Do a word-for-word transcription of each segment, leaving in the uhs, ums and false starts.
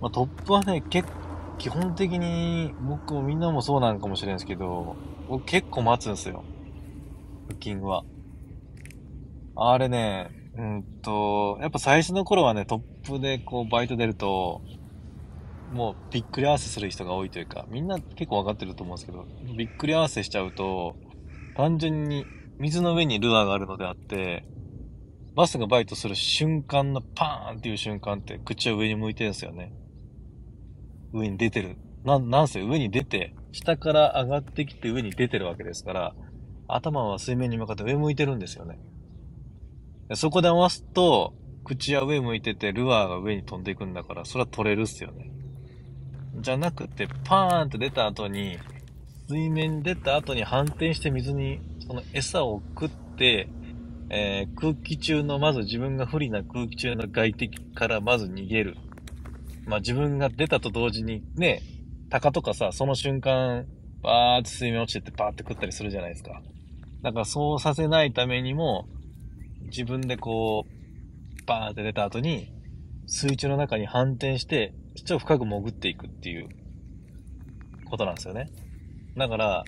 まあ、トップはね、結基本的に僕もみんなもそうなんかもしれんですけど、僕結構待つんですよ、ブッキングは。あれね、うんと、やっぱ最初の頃はね、トップでこうバイト出ると、もうびっくり合わせする人が多いというか、みんな結構わかってると思うんですけど、びっくり合わせしちゃうと、単純に水の上にルアーがあるのであって、バスがバイトする瞬間のパーンっていう瞬間って口は上に向いてるんですよね。上に出てる。な、なんせ上に出て、下から上がってきて上に出てるわけですから、頭は水面に向かって上向いてるんですよね。そこで合わすと、口は上向いててルアーが上に飛んでいくんだから、それは取れるっすよね。じゃなくて、パーンって出た後に、水面出た後に反転して水に、その餌を食って、えー、空気中の、まず自分が不利な空気中の外敵からまず逃げる。まあ自分が出たと同時に、ね、タカとかさ、その瞬間、バーって水面落ちてってバーって食ったりするじゃないですか。だからそうさせないためにも、自分でこう、バーンって出た後に、水中の中に反転して、ちょっと深く潜っていくっていうことなんですよね。だから、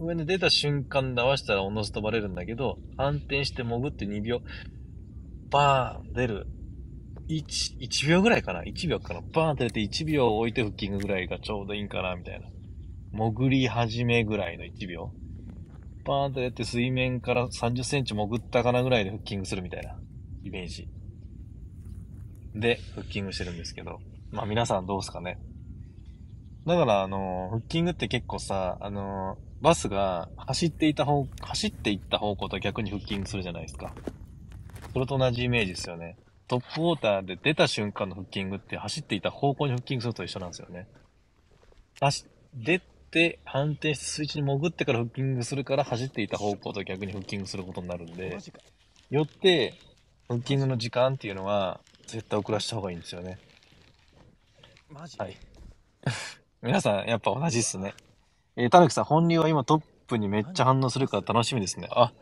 上に出た瞬間で合わせたらおのずとバレるんだけど、反転して潜ってにびょう、バーン出る。1, いちびょうぐらいかな ?いち 秒かなバーンって出ていちびょう置いてフッキングぐらいがちょうどいいんかなみたいな。潜り始めぐらいのいちびょう。バーンって出て水面からさんじゅっセンチ潜ったかなぐらいでフッキングするみたいなイメージ。で、フッキングしてるんですけど。まあ皆さんどうですかね。だからあの、フッキングって結構さ、あの、バスが走っていた方、走っていった方向と逆にフッキングするじゃないですか。それと同じイメージですよね。トップウォーターで出た瞬間のフッキングって走っていた方向にフッキングすると一緒なんですよね。走、出て、反転して水中に潜ってからフッキングするから走っていた方向と逆にフッキングすることになるんで、よって、フッキングの時間っていうのは絶対遅らせた方がいいんですよね。マジ？はい。皆さんやっぱ同じっすね。えー、たぬきさん、本流は今トップにめっちゃ反応するから楽しみですね。あ、